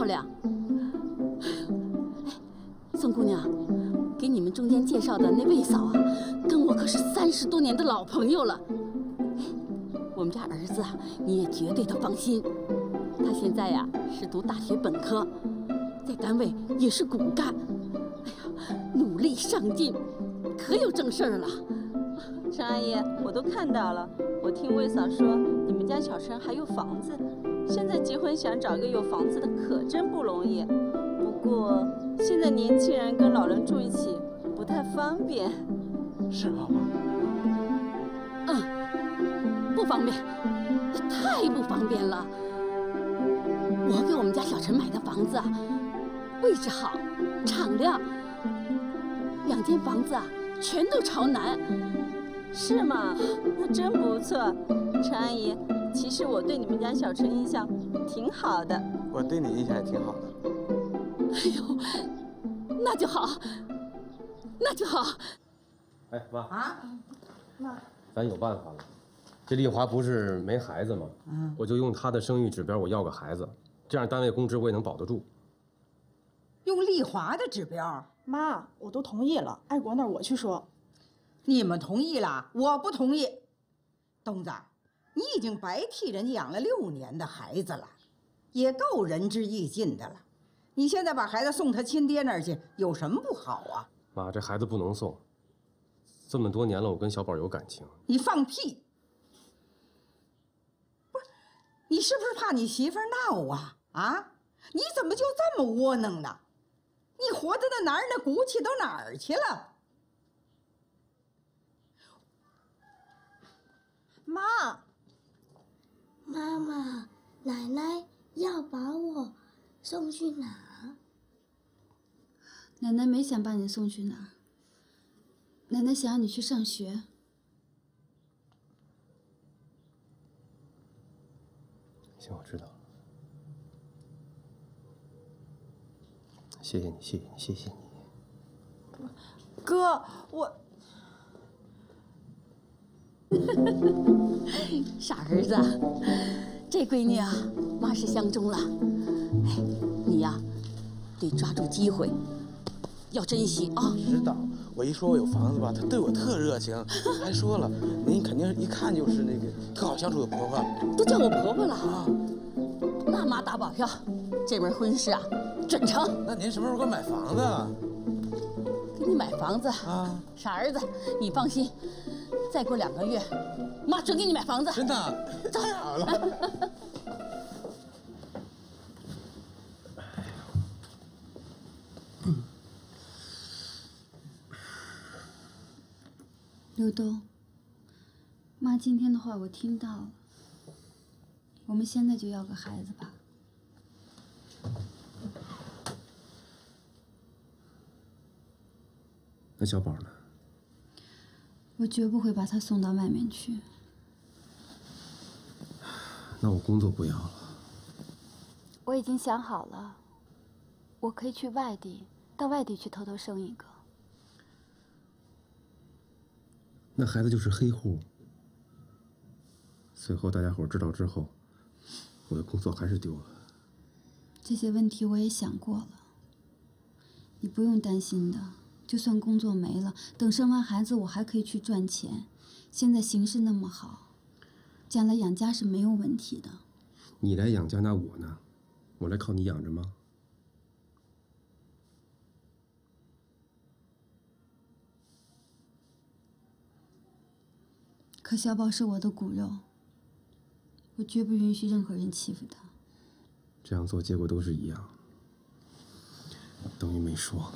漂亮。哎，宋姑娘，给你们中间介绍的那魏嫂啊，跟我可是30多年的老朋友了。我们家儿子啊，你也绝对的放心，他现在呀是读大学本科，在单位也是骨干，哎呀，努力上进，可有正事儿了。 陈阿姨，我都看到了。我听魏嫂说，你们家小陈还有房子，现在结婚想找一个有房子的，可真不容易。不过现在年轻人跟老人住一起不太方便，是吗？嗯，不方便，太不方便了。我给我们家小陈买的房子啊，位置好，敞亮，2间房子啊，全都朝南。 是吗？那真不错，陈阿姨。其实我对你们家小陈印象挺好的，我对你印象也挺好的。哎呦，那就好，那就好。哎，妈啊，妈，咱有办法了。这丽华不是没孩子吗？嗯，我就用她的生育指标，我要个孩子，这样单位工资我也能保得住。用丽华的指标，妈，我都同意了。爱国那儿我去说。 你们同意了，我不同意。东子，你已经白替人养了6年的孩子了，也够仁至义尽的了。你现在把孩子送他亲爹那儿去，有什么不好啊？妈，这孩子不能送。这么多年了，我跟小宝有感情。你放屁！不是，你是不是怕你媳妇闹啊？啊？你怎么就这么窝囊呢？你活着的男人的骨气都哪儿去了？ 妈，妈妈，奶奶要把我送去哪儿？奶奶没想把你送去哪儿，奶奶想让你去上学。行，我知道了。谢谢你，谢谢你，谢谢你。哥，我。 傻儿子，这闺女啊，妈是相中了。哎，你呀，得抓住机会，要珍惜啊。知道，我一说我有房子吧，她对我特热情，还说了，您肯定一看就是那个特好相处的婆婆，都叫我婆婆了啊。那妈打保票，这门婚事啊，准成。那您什么时候给我买房子啊？给你买房子啊？傻儿子，你放心。 再过2个月，妈准给你买房子。真的，太好了。刘东，妈今天的话我听到了。我们现在就要个孩子吧。那小宝呢？ 我绝不会把他送到外面去。那我工作不要了。我已经想好了，我可以去外地，到外地去偷偷生一个。那孩子就是黑户。随后大家伙知道之后，我的工作还是丢了。这些问题我也想过了，你不用担心的。 就算工作没了，等生完孩子我还可以去赚钱。现在形势那么好，将来养家是没有问题的。你来养家，那我呢？我来靠你养着吗？可小宝是我的骨肉，我绝不允许任何人欺负他。这样做结果都是一样，等于没说。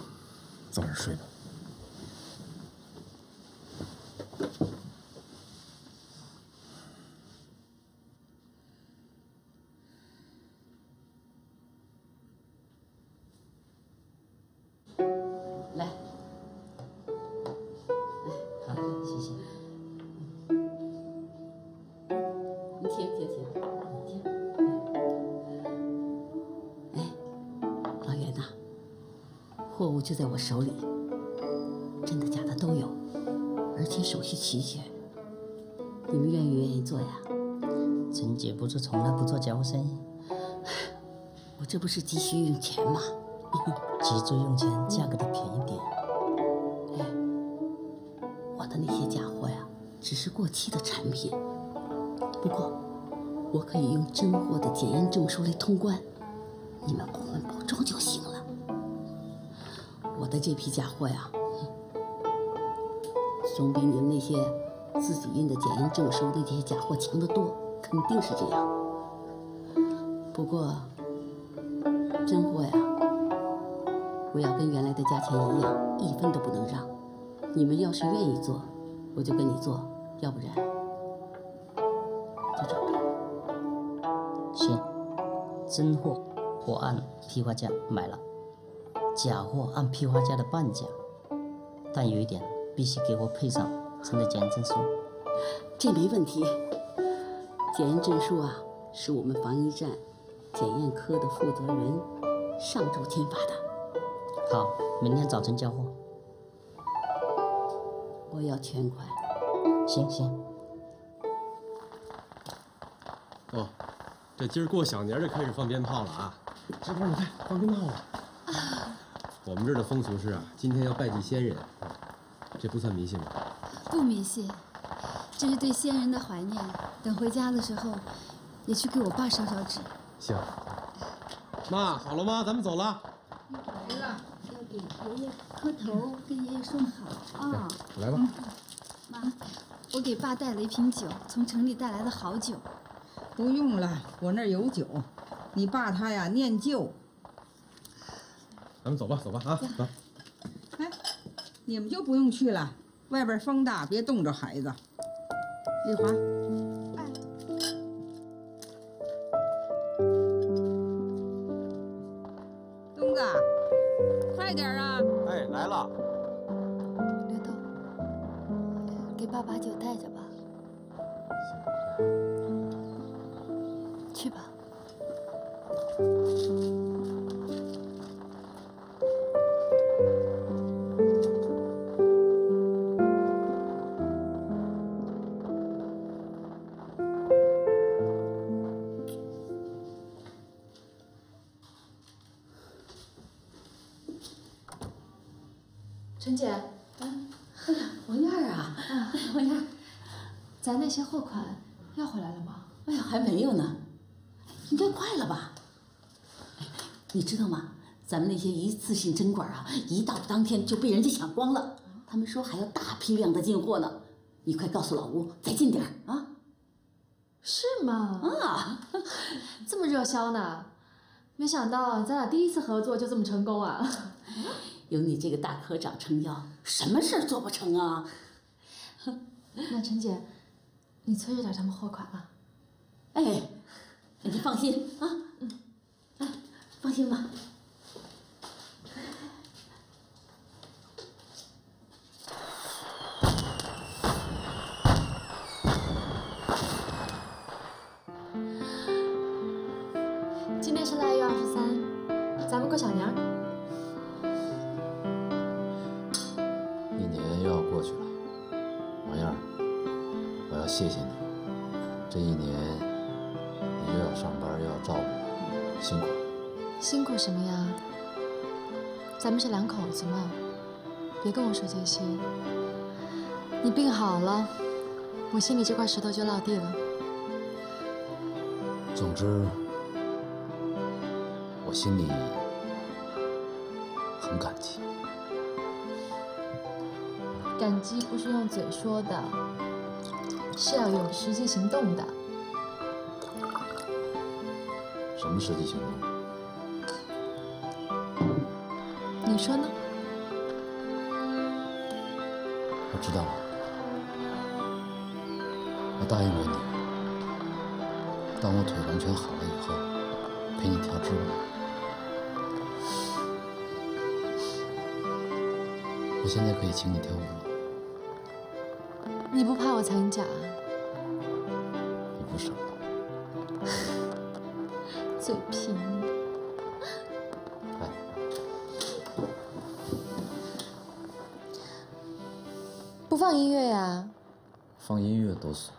早点睡吧。来，好，谢谢。你停。哎，老袁呐，货物就在我手里。 真的假的都有，而且手续齐全。你们愿意做呀？陈姐不是从来不做假货生意，我我这不是急需用钱吗？急着用钱，价格得便宜点。哎，我的那些假货呀，只是过期的产品。不过，我可以用真货的检验证书来通关，你们公文保重就行了。我的这批假货呀，总比你们那些自己印的检验证书那些假货强得多，肯定是这样。不过，真货呀，我要跟原来的价钱一样，一分都不能让。你们要是愿意做，我就跟你做；要不然，就找别人。行，真货我按批发价买了，假货按批发价的半价，但有一点，必须给我配上真的检验证书。这没问题，检验证书啊，是我们防疫站检验科的负责人上周签发的。好，明天早晨交货。我要全款。行。哦，这今儿过小年就开始放鞭炮了啊！这不你看，放鞭炮了。我们这儿的风俗是啊，今天要拜祭先人。这不算迷信吧？不迷信，这是对先人的怀念。等回家的时候，也去给我爸烧烧纸。行。妈，好了吗？咱们走了。来了，要给爷爷磕头，跟爷爷说好啊。来吧。妈，我给爸带了一瓶酒，从城里带来的好酒。不用了，我那儿有酒。你爸他呀念旧。咱们走吧啊，走。哎，你们就不用去了，外边风大，别冻着孩子。丽华。 把酒带着吧，去吧。陈姐。 咱那些货款要回来了吗？哎呀，还没有呢，应该快了吧？你知道吗？咱们那些一次性针管啊，一到当天就被人家抢光了。他们说还要大批量的进货呢，你快告诉老吴再进点儿啊！是吗？啊，这么热销呢？没想到咱俩第一次合作就这么成功啊！有你这个大科长撑腰，什么事儿做不成啊？那陈姐。 你催着点他们货款啊！哎，你放心啊，哎，放心吧。今天是腊月23，咱们过小年儿。一年又要过去了，王燕儿。 我要谢谢你，这一年你又要上班又要照顾我，辛苦。辛苦什么呀？咱们是两口子嘛，别跟我说这些。你病好了，我心里这块石头就落地了。总之，我心里很感激。感激不是用嘴说的。 是要有实际行动的。什么实际行动？你说呢？我知道了，我答应过你，当我腿完全好了以后，陪你跳支舞。我现在可以请你跳舞了。 你不怕我踩你脚啊？你不傻，嘴贫。哎，不放音乐呀？放音乐多俗。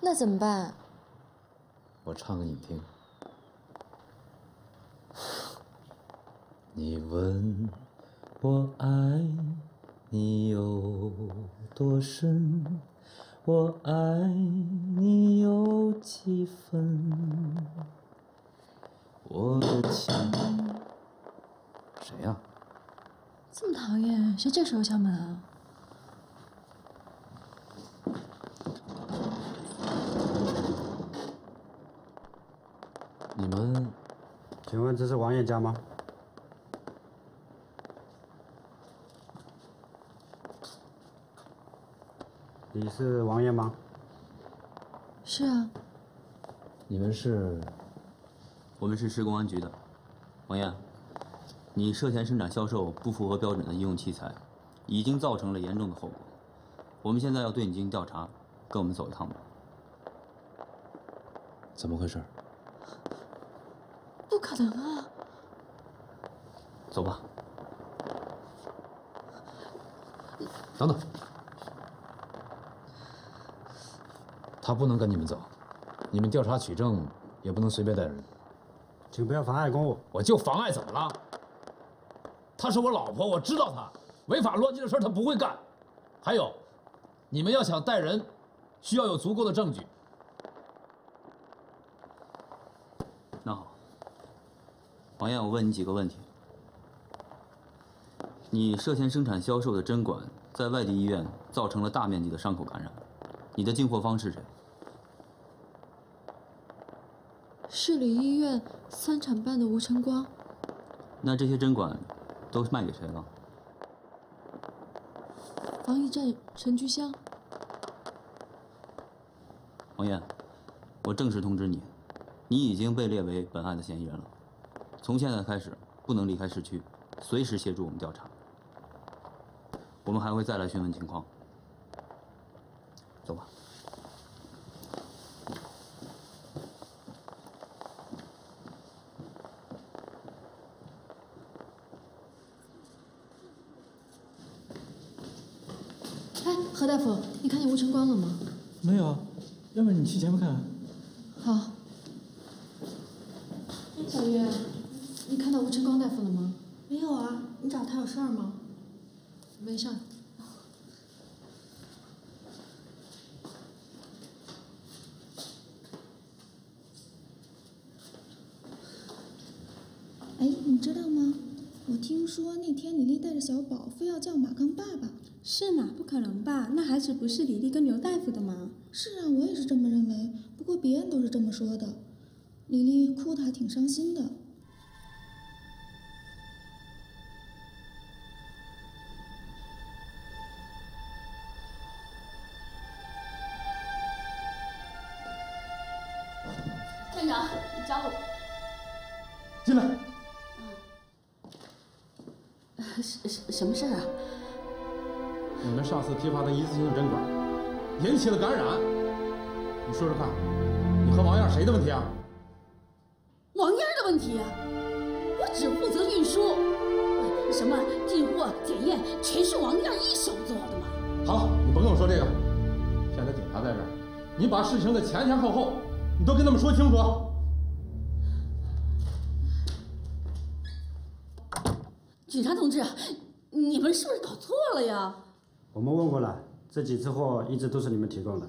那怎么办？我唱给你听。你问我爱你有多深，我爱你有几分？我的情。谁呀？这么讨厌，谁这时候敲门啊？ 你们，请问这是王爷家吗？你是王爷吗？是啊。你们是？我们是市公安局的。王爷，你涉嫌生产销售不符合标准的医用器材，已经造成了严重的后果。我们现在要对你进行调查，跟我们走一趟吧。怎么回事？ 不可能啊！走吧。等等，他不能跟你们走，你们调查取证也不能随便带人。请不要妨碍公务。我就妨碍怎么了？她是我老婆，我知道她违法乱纪的事她不会干。还有，你们要想带人，需要有足够的证据。 那好，王爷，我问你几个问题。你涉嫌生产销售的针管，在外地医院造成了大面积的伤口感染，你的进货方是谁？市里医院三产办的吴晨光。那这些针管都卖给谁了？防疫站陈菊香。王爷，我正式通知你。 你已经被列为本案的嫌疑人了，从现在开始不能离开市区，随时协助我们调查。我们还会再来询问情况。走吧。哎，何大夫，你看见吴晨光了吗？没有，要不然你去前面看看。 小月，你看到吴晨光大夫了吗？没有啊，你找他有事儿吗？没事儿。哎，你知道吗？我听说那天李丽带着小宝，非要叫马刚爸爸。是吗？不可能吧？那孩子不是李丽跟刘大夫的吗？是啊，我也是这么认为。不过别人都是这么说的。 李丽哭得还挺伤心的。院长，你找我。进来。什么事儿啊？你们上次批发的一次性针管引起了感染，你说说看，你和王燕谁的问题啊？ 王燕的问题，我只负责运输，什么进货、检验，全是王燕一手做的嘛。好，你甭跟我说这个。现在警察在这儿，你把事情的前前后后，你都跟他们说清楚。警察同志，你们是不是搞错了呀？我们问过了，这几次货一直都是你们提供的。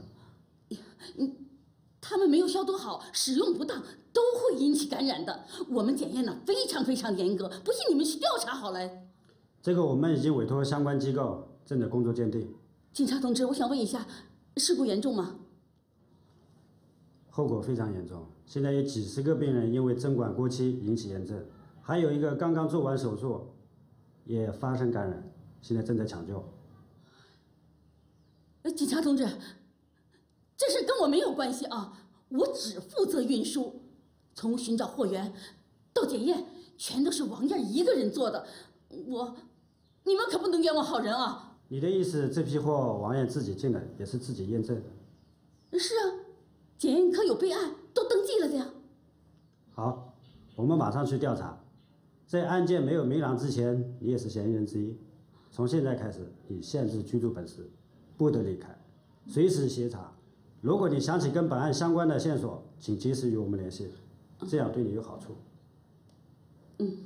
他们没有消毒好，使用不当。 都会引起感染的，我们检验呢非常非常严格，不信你们去调查好了。这个我们已经委托相关机构正在工作鉴定。警察同志，我想问一下，事故严重吗？后果非常严重，现在有几十个病人因为针管过期引起炎症，还有一个刚刚做完手术也发生感染，现在正在抢救。警察同志，这事跟我没有关系啊，我只负责运输。 从寻找货源到检验，全都是王燕一个人做的。你们可不能冤枉好人啊！你的意思，这批货王燕自己进来，也是自己验证的？是啊，检验科有备案，都登记了的呀。好，我们马上去调查。在案件没有明朗之前，你也是嫌疑人之一。从现在开始，你限制居住本市，不得离开，随时协查。如果你想起跟本案相关的线索，请及时与我们联系。 这样对你有好处。嗯，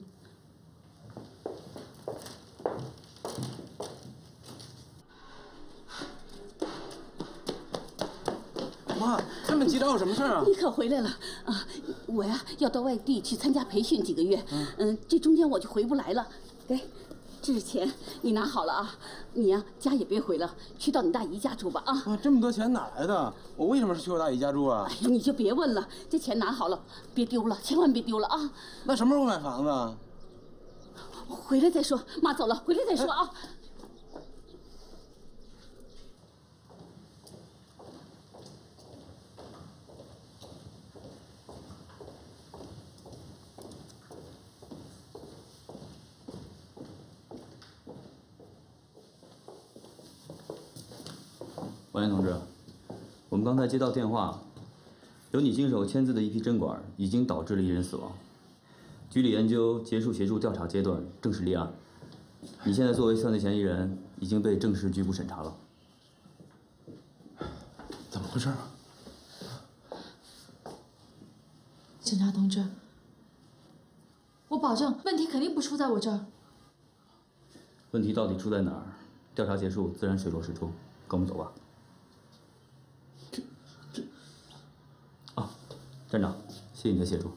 们急找我什么事儿啊？你可回来了啊！我呀要到外地去参加培训几个月，这中间我就回不来了。给，这是钱，你拿好了啊！你呀家也别回了，去到你大姨家住吧啊！啊，这么多钱哪来的？我为什么是去我大姨家住啊？哎，你就别问了，这钱拿好了，别丢了，千万别丢了啊！那什么时候买房子啊？回来再说，妈走了，回来再说啊！哎 王岩同志，我们刚才接到电话，由你经手签字的一批针管已经导致了一人死亡，局里研究结束协助调查阶段，正式立案。你现在作为犯罪嫌疑人已经被正式拘捕审查了。怎么回事啊？警察同志，我保证问题肯定不出在我这儿。问题到底出在哪儿？调查结束自然水落石出，跟我们走吧。 站长，谢谢你的协助。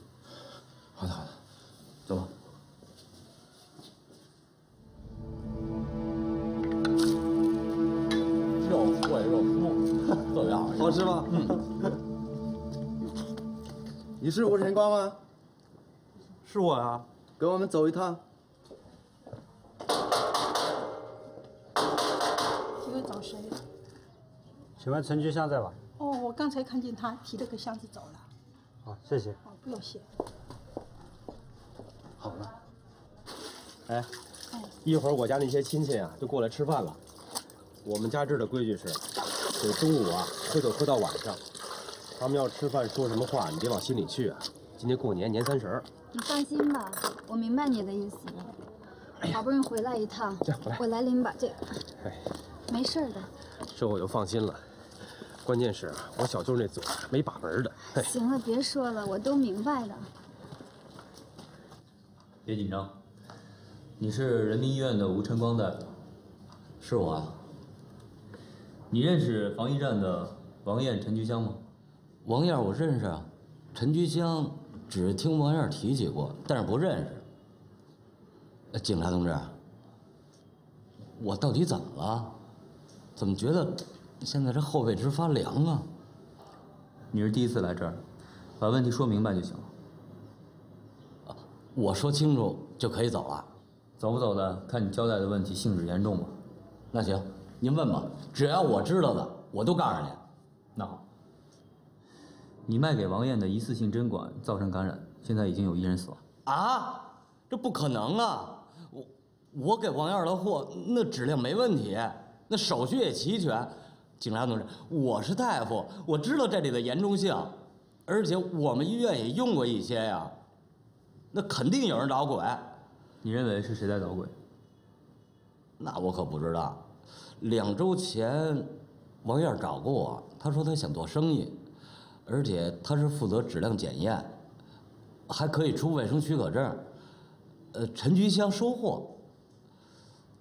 好的，好的，走吧。肉脆肉松，特别好，好吃吗？嗯。你是吴晨光吗？是我啊，跟我们走一趟。这个找谁呀？请问陈局长在吧？哦，我刚才看见他提了个箱子走了。 好，谢谢。好，不用谢。好了。哎，一会儿我家那些亲戚啊就过来吃饭了。我们家这儿的规矩是，得中午啊喝酒喝到晚上。他们要吃饭说什么话，你别往心里去啊。今天过年年三十，你放心吧，我明白你的意思了。好不容易回来一趟，我来领把这个。哎，没事的。这我就放心了。 关键是我小舅那嘴没把门的。行了，别说了，我都明白了。别紧张，你是人民医院的吴晨光大夫，是我啊。你认识防疫站的王艳、陈菊香吗？王艳我认识啊，陈菊香只是听王艳提起过，但是不认识。警察同志，我到底怎么了？怎么觉得？ 现在这后背直发凉啊！你是第一次来这儿，把问题说明白就行了。我说清楚就可以走了。走不走的，看你交代的问题性质严重吧。那行，您问吧，只要我知道的，我都告诉您。那好，你卖给王艳的一次性针管造成感染，现在已经有一人死亡。啊？这不可能啊！我给王艳的货，那质量没问题，那手续也齐全。 警察同志，我是大夫，我知道这里的严重性，而且我们医院也用过一些呀，那肯定有人捣鬼。你认为是谁在捣鬼？那我可不知道。2周前，王燕找过我，她说她想做生意，而且她是负责质量检验，还可以出卫生许可证。陈菊香收货，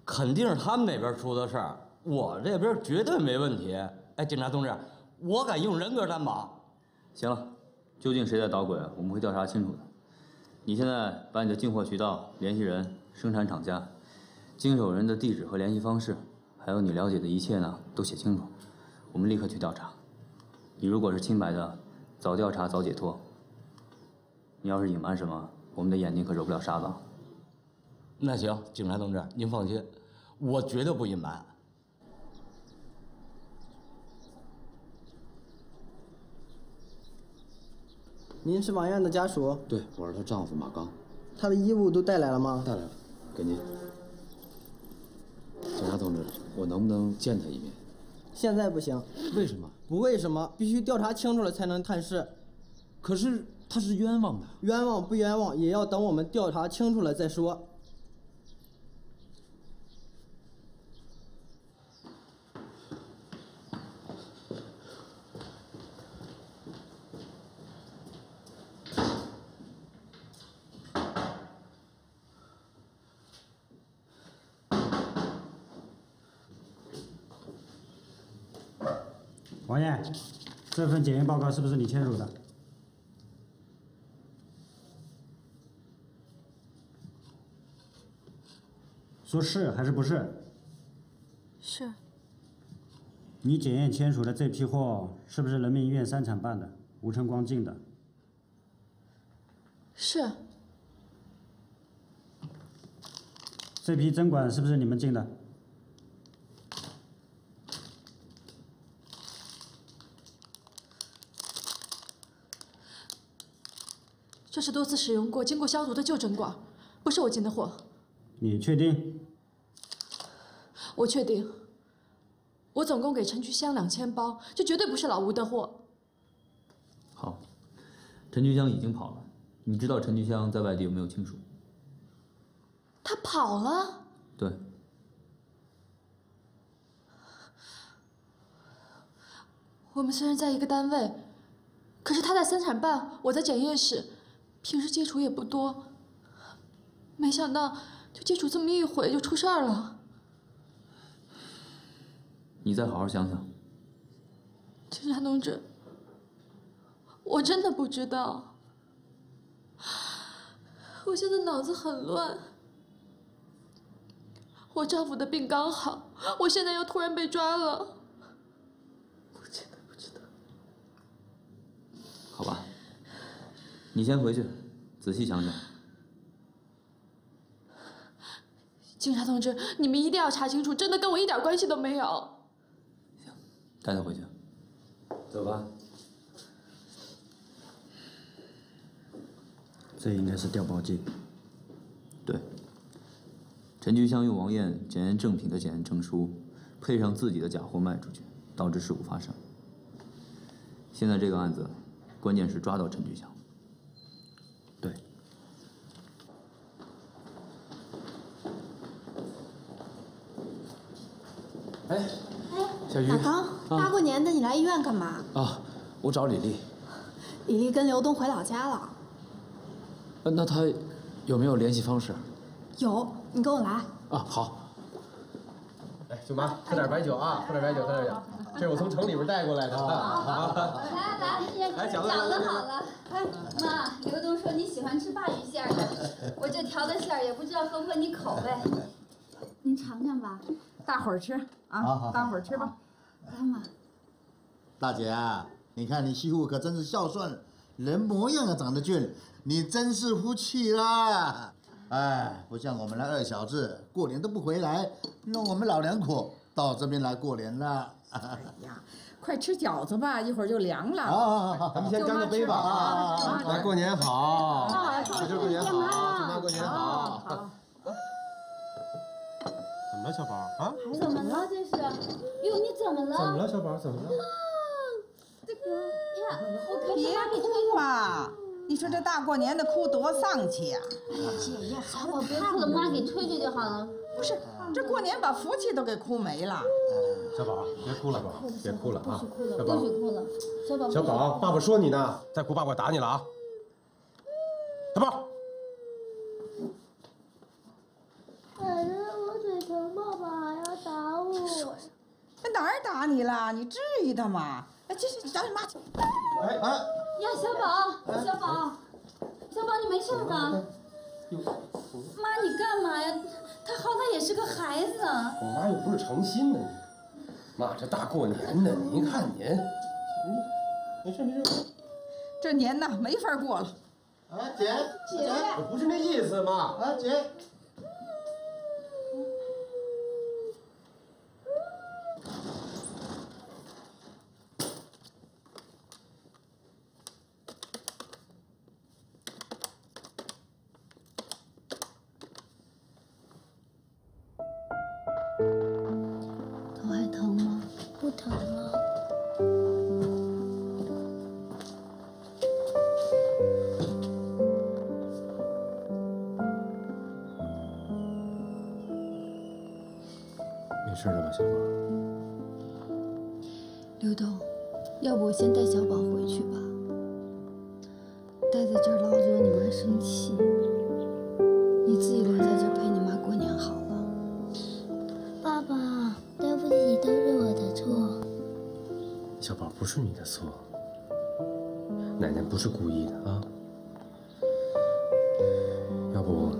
肯定是他们那边出的事儿。 我这边绝对没问题，哎，警察同志，我敢用人格担保。行了，究竟谁在捣鬼，我们会调查清楚的。你现在把你的进货渠道、联系人、生产厂家、经手人的地址和联系方式，还有你了解的一切呢，都写清楚。我们立刻去调查。你如果是清白的，早调查早解脱。你要是隐瞒什么，我们的眼睛可揉不了沙子。那行，警察同志，您放心，我绝对不隐瞒。 您是王艳的家属？对，我是她丈夫马刚。她的衣物都带来了吗？带来了，给您。警察同志，我能不能见她一面？现在不行。为什么？不为什么，必须调查清楚了才能探视。可是她是冤枉的。冤枉不冤枉，也要等我们调查清楚了再说。王艳，这份检验报告是不是你签署的？说是还是不是？是。你检验签署的这批货是不是人民医院三厂办的，吴晨光进的？是。这批针管是不是你们进的？ 这是多次使用过、经过消毒的旧针管，不是我进的货。你确定？我确定。我总共给陈菊香2000包，这绝对不是老吴的货。好，陈菊香已经跑了。你知道陈菊香在外地有没有亲属？她跑了？对。我们虽然在一个单位，可是她在生产办，我在检验室。 平时接触也不多，没想到就接触这么一回就出事儿了。你再好好想想。警察同志，我真的不知道，我现在脑子很乱。我丈夫的病刚好，我现在又突然被抓了。我真的不知道。好吧。 你先回去，仔细想想。警察同志，你们一定要查清楚，真的跟我一点关系都没有。行，带他回去。走吧。这应该是调包剂。对。陈菊香用王艳检验正品的检验证书，配上自己的假货卖出去，导致事故发生。现在这个案子，关键是抓到陈菊香。 对，哎，小鱼，老高，大过年的你来医院干嘛？啊，我找李丽。李丽跟刘东回老家了。那他有没有联系方式？有，你跟我来。啊，好。哎，舅妈，喝点白酒啊，喝点白酒，喝点酒。这是我从城里边带过来的。好，来，饺子好了。 哎，妈，刘东说你喜欢吃鲅鱼馅的，我这调的馅儿也不知道合不合你口味，您尝尝吧，大伙儿吃啊，大伙儿吃吧。来，妈。大姐啊，你看你媳妇可真是孝顺，人模样啊，长得俊，你真是福气啦。哎，不像我们那二小子，过年都不回来，弄我们老两口到这边来过年了。哎呀。 快吃饺子吧，一会儿就凉了。好，咱们先干个杯吧啊！来，过年好！大舅过年好，舅妈过年好。怎么了，小宝啊？怎么了这是？哟，你怎么了？怎么了，小宝？怎么了？这个呀，别哭嘛！你说这大过年的哭多丧气呀！哎呀，姐呀，我别哭了，妈给吹吹就好了。不是，这过年把福气都给哭没了。 小宝，别哭了，宝，别哭了啊！小宝，小宝，爸爸说你呢，再哭爸爸打你了啊！小宝，奶奶，我腿疼，爸爸还要打我。那哪儿打你了？你至于的吗？哎，去找你妈去。哎哎，呀，小宝，小宝，小宝，你没事吧？ 妈，你干嘛呀？他好歹也是个孩子。我妈又不是成心的，妈，这大过年的，您看您，没事没事。这年呐，没法过了。啊，姐，我不是那意思，妈。啊，姐。小宝不是你的错，奶奶不是故意的啊。要不，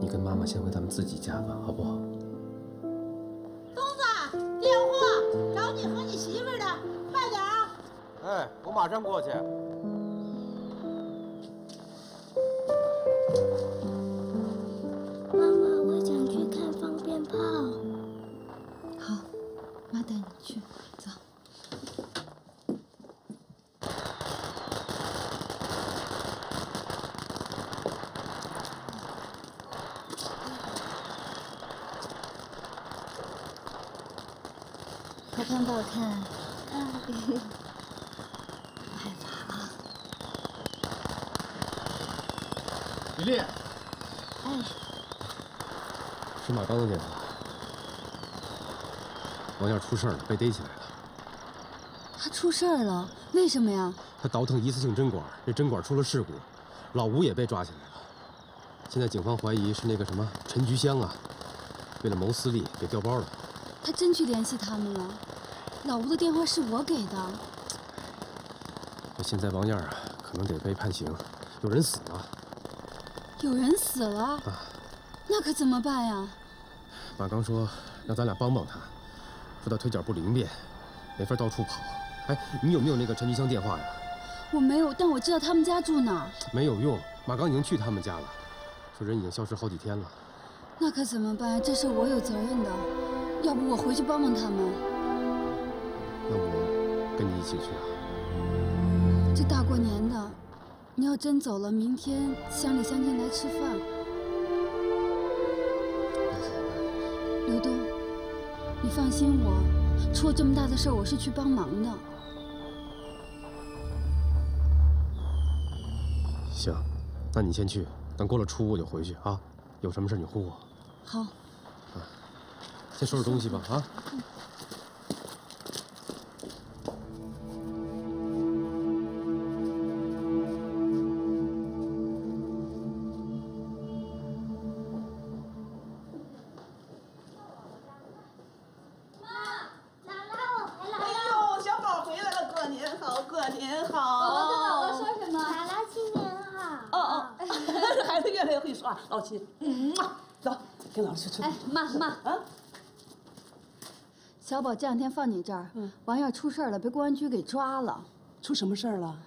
你跟妈妈先回咱们自己家吧，好不好？东子，电话找你和你媳妇的，快点啊！哎，我马上过去。 好看不好看？嗯，不害怕啊。李丽。哎。是马刚的电话。王耀出事了，被逮起来了。他出事了？为什么呀？他倒腾一次性针管，这针管出了事故，老吴也被抓起来了。现在警方怀疑是那个什么陈菊香啊，为了谋私利给调包了。 他真去联系他们了，老吴的电话是我给的。那现在王燕啊，可能得被判刑，有人死了。有人死了？啊，那可怎么办呀？马刚说让咱俩帮帮他，说他腿脚不灵便，没法到处跑。哎，你有没有那个陈菊香电话呀？我没有，但我知道他们家住哪儿。没有用，马刚已经去他们家了，说人已经消失好几天了。那可怎么办？这事我有责任的。 要不我回去帮帮他们？那我跟你一起去啊！这大过年的，你要真走了，明天乡里乡亲来吃饭。刘东，你放心我，出了这么大的事儿，我是去帮忙的。行，那你先去，等过了初五我就回去啊。有什么事你呼我。好。 先收拾东西吧，啊！妈，奶奶，我回来了！哎呦，小宝回来了，过年好，过年好！宝宝跟宝宝说什么？奶奶新年好！哦哦，孩子越来越会说啊，老七，嗯，走，跟老师去。哎，妈啊！ 小宝这两天放你这儿，王燕出事了，被公安局给抓了。出什么事儿了？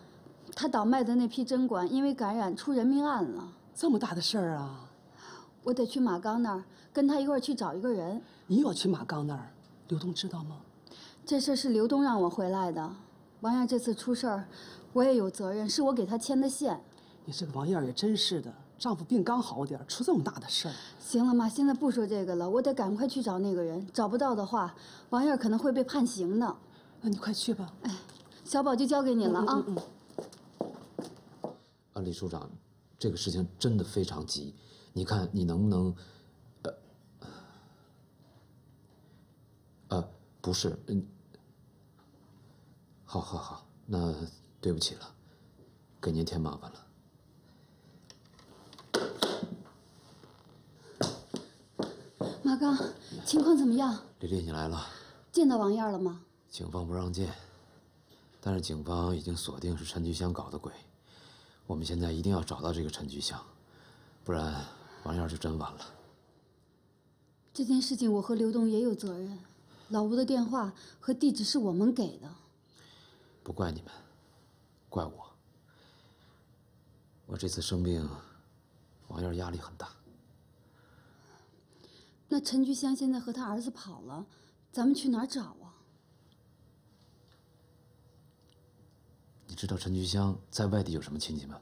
他倒卖的那批针管因为感染出人命案了。这么大的事儿啊！我得去马刚那儿，跟他一块儿去找一个人。你要去马刚那儿？刘东知道吗？这事是刘东让我回来的。王燕这次出事儿，我也有责任，是我给他牵的线。你这个王燕也真是的，丈夫病刚好点儿，出这么大的事儿。 行了，妈，现在不说这个了，我得赶快去找那个人。找不到的话，王燕可能会被判刑的。那你快去吧。哎，小宝就交给你了啊。啊，李处长，这个事情真的非常急，你看你能不能……不是，好，那对不起了，给您添麻烦了。 马刚，情况怎么样？李丽，你来了。见到王燕了吗？警方不让见，但是警方已经锁定是陈菊香搞的鬼。我们现在一定要找到这个陈菊香，不然王燕就真完了。这件事情我和刘东也有责任，老吴的电话和地址是我们给的。不怪你们，怪我。我这次生病，王燕压力很大。 那陈菊香现在和他儿子跑了，咱们去哪儿找啊？你知道陈菊香在外地有什么亲戚吗？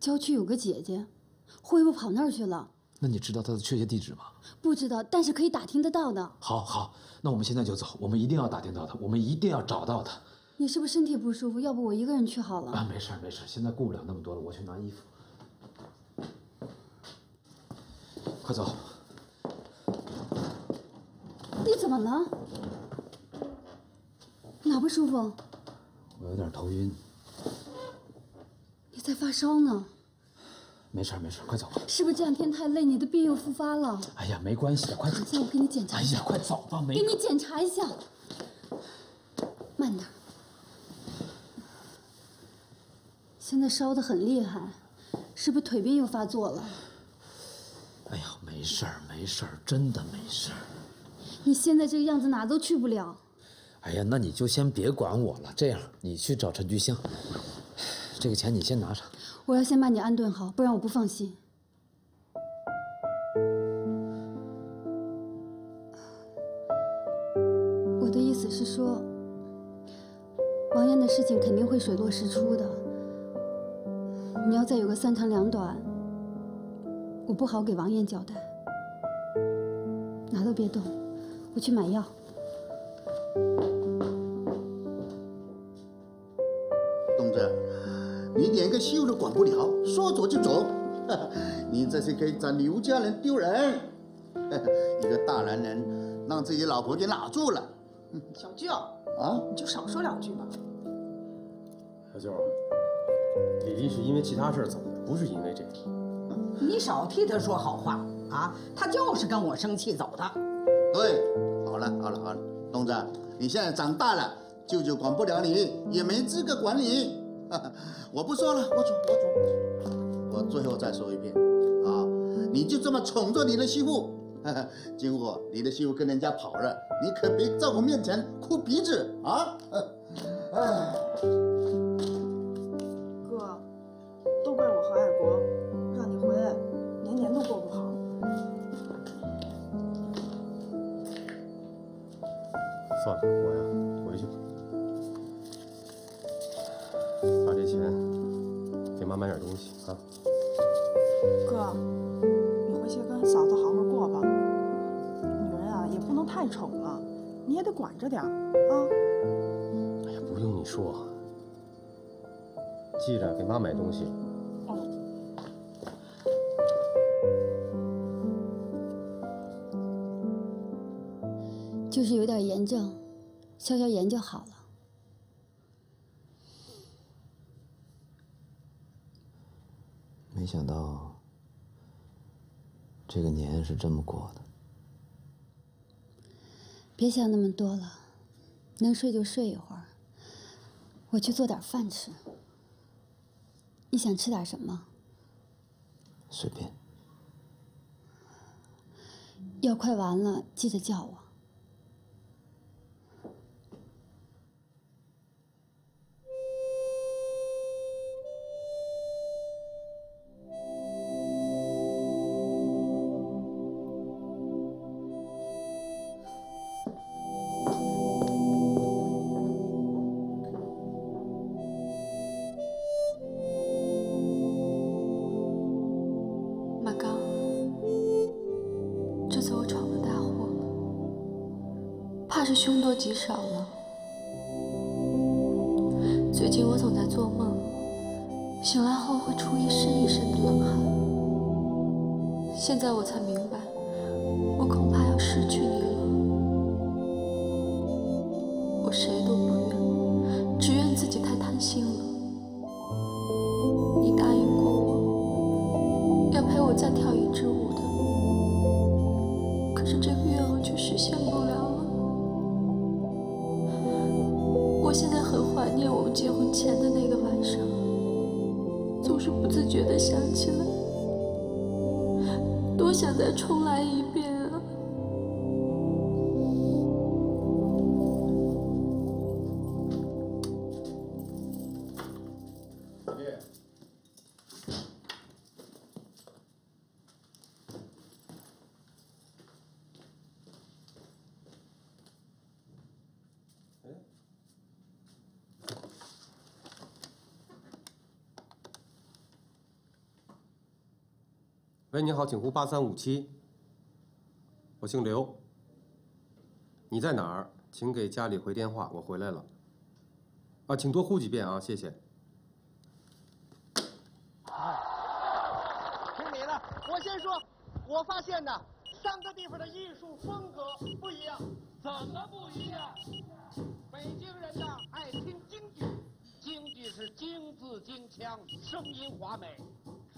郊区有个姐姐，慧慧跑那儿去了。那你知道她的确切地址吗？不知道，但是可以打听得到的。好，那我们现在就走，我们一定要打听到她，我们一定要找到她。你是不是身体不舒服？要不我一个人去好了。啊，没事，现在顾不了那么多了，我去拿衣服。 快走！你怎么了？哪不舒服？我有点头晕。你在发烧呢。没事，快走吧。是不是这两天太累，你的病又复发了？哎呀，没关系，快走。等一下，我给你检查一下。哎呀，快走吧，给你检查一下。换的。现在烧得很厉害，是不是腿病又发作了？哎呀，没事儿，没事儿，真的没事儿。你现在这个样子哪都去不了。哎呀，那你就先别管我了。这样，你去找陈菊香，这个钱你先拿上。我要先把你安顿好，不然我不放心。 我的意思是说，王艳的事情肯定会水落石出的。你要再有个三长两短，我不好给王艳交代。哪都别动，我去买药。东子，你连个袖都管不了，说走就走，你这是给咱刘家人丢人。一个大男人让自己老婆给拿住了。 小舅啊，你就少说两句吧。小舅，李丽是因为其他事儿走的，不是因为这个。你少替她说好话啊！她就是跟我生气走的。对，好了好了好了，东子，你现在长大了，舅舅管不了你，也没资格管你。我不说了，我走。我最后再说一遍啊，你就这么宠着你的媳妇。 今后你的媳妇跟人家跑了，你可别在我面前哭鼻子啊！哥，都怪我和爱国，让你回来，年年都过不好。算了，我呀，回去把这钱给妈买点东西啊。哥，你回去跟嫂子好好过吧。 也不能太宠了，你也得管着点啊！哎呀，不用你说，记着给妈买东西。嗯，就是有点炎症，消消炎就好了。没想到这个年是这么过的。 别想那么多了，能睡就睡一会儿。我去做点饭吃。你想吃点什么？随便。要快完了，记得叫我。 凶多吉少了。最近我总在做梦，醒来后会出一身一身的冷汗。现在我才明白，我恐怕要失去你了。我谁都不愿，只怨自己太贪心了。你答应过我，要陪我再跳一支舞的，可是这个愿望却实现不了了。 我现在很怀念我们结婚前的那个晚上，总是不自觉地想起来，多想再重来一遍啊！小丽，哎。 喂，你好，警湖8357，我姓刘。你在哪儿？请给家里回电话，我回来了。啊，请多呼几遍啊，谢谢。听你的，我先说，我发现呢，三个地方的艺术风格不一样，怎么不一样？北京人呢爱听京剧，京剧是京字京腔，声音华美。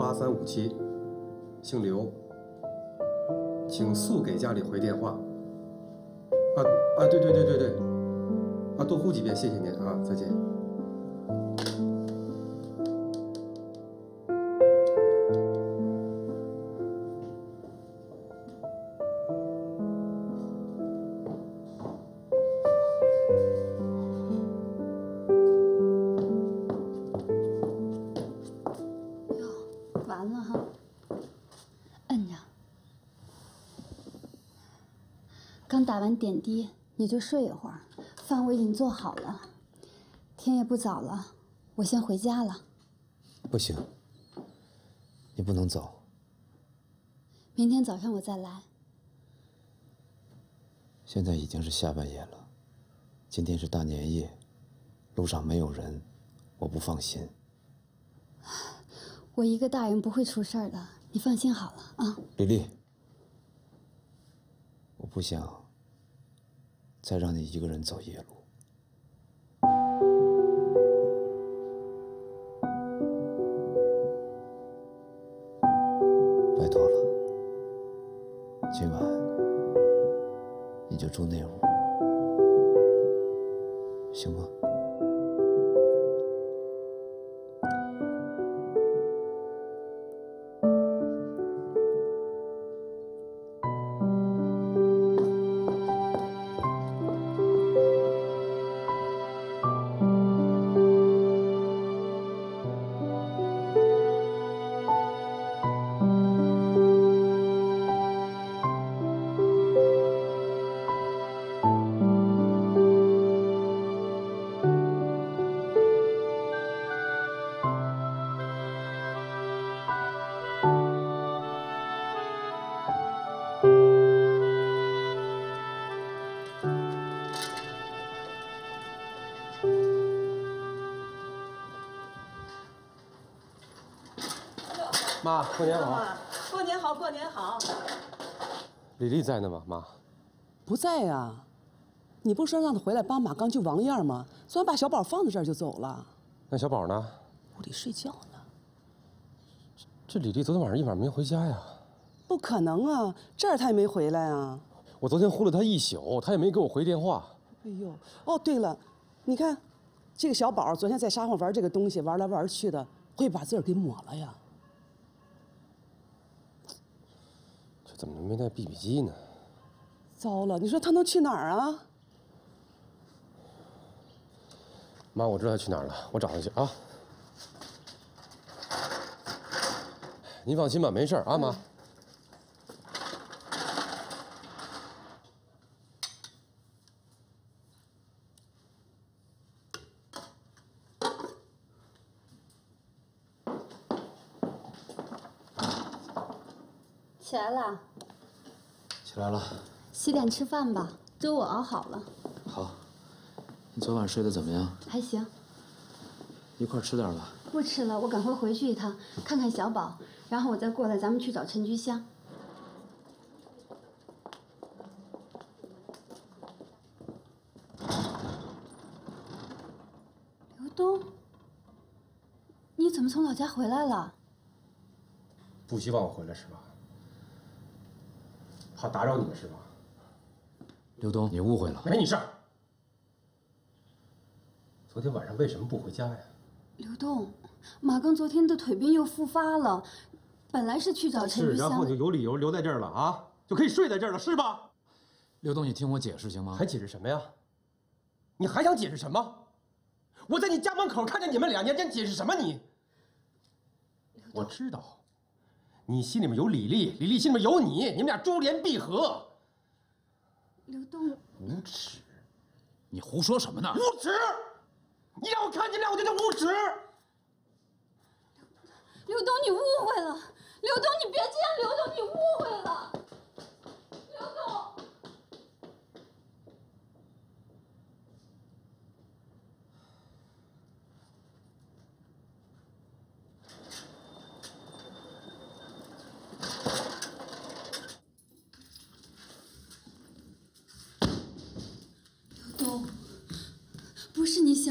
8357，姓刘，请速给家里回电话。对，啊，多呼几遍，谢谢您啊，再见。打完点滴你就睡一会儿，饭我已经做好了。天也不早了，我先回家了。不行，你不能走。明天早上我再来。现在已经是下半夜了，今天是大年夜，路上没有人，我不放心。我一个大人不会出事儿的，你放心好了啊。李丽，我不想 再让你一个人走夜路。拜托了，今晚你就住那屋，行吗？妈，过年好！过年好，过年好！李丽在呢吗？妈，不在呀、啊。你不是说让她回来帮马刚救王燕吗？怎么把小宝放在这儿就走了？那小宝呢？屋里睡觉呢。这李丽昨天晚上一晚上没回家呀？不可能啊，这儿她也没回来啊。我昨天呼了她一宿，她也没给我回电话。哎呦，哦对了，你看，这个小宝昨天在沙发玩这个东西，玩来玩去的，会把自个儿给抹了呀。 怎么没带 BB 机呢？糟了，你说他能去哪儿啊？妈，我知道他去哪儿了，我找他去啊。您放心吧，没事啊，妈。起来了。 起来了，洗脸吃饭吧，粥我熬好了。好，你昨晚睡得怎么样？还行。一块吃点吧。不吃了，我赶快回去一趟，看看小宝，然后我再过来，咱们去找陈菊香。刘东，你怎么从老家回来了？不希望我回来是吧？ 怕打扰你们是吧？刘东，你误会了，没你事儿。昨天晚上为什么不回家呀？刘东，马刚昨天的腿病又复发了，本来是去找陈菊香，然后就有理由留在这儿了啊，就可以睡在这儿了是吧？刘东，你听我解释行吗？还解释什么呀？你还想解释什么？我在你家门口看见你们俩，你还想解释什么你？我知道。 你心里面有李丽，李丽心里面有你，你们俩珠联璧合。刘东，无耻！你胡说什么呢？无耻！你让我看见你俩，我就叫无耻。刘东，你误会了。刘东，你别这样。刘东，你误会了。刘东，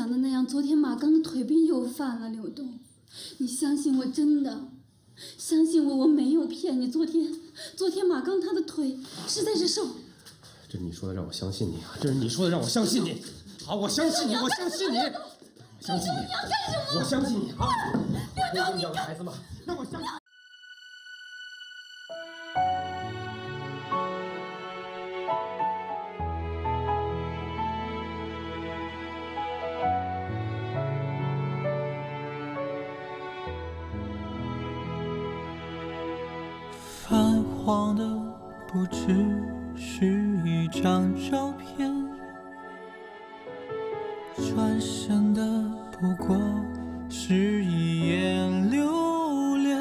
想的那样，昨天马刚的腿病又犯了，柳栋，你相信我，真的，相信我，我没有骗你。昨天马刚他的腿实在是受……这是你说的让我相信你啊！这是你说的让我相信你。好，我相信你，我相信你，相信你，我相信你啊！柳栋，你有孩子吗？那我相信。 泛黄的不只是一张照片，转身的不过是一眼留恋。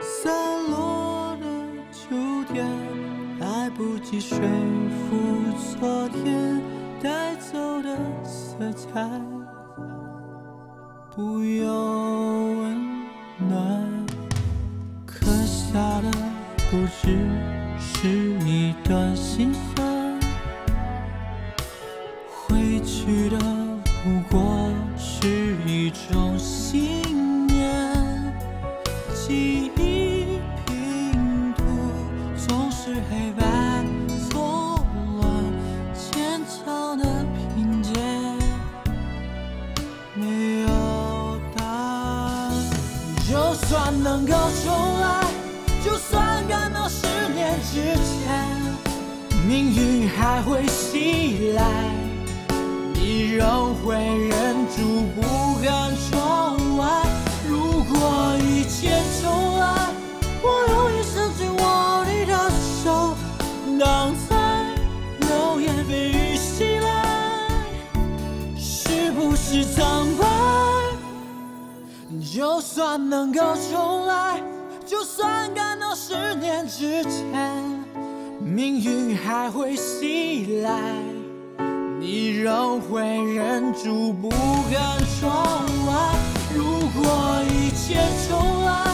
散落的秋天，来不及说服昨天，带走的色彩不由温暖。 下的不只是一段心酸，回去的不过是一种信念。记忆拼图总是黑白错乱，坚强的凭借没有答案。就算能够重来。 就算赶到10年之前，命运还会袭来，你仍会忍住不敢重来。如果一切重来，我永远伸进握你的手，挡在流言蜚语袭来，是不是苍白？就算能够重来。 就算赶到10年之前，命运还会袭来，你仍会忍住不敢重来。如果一切重来。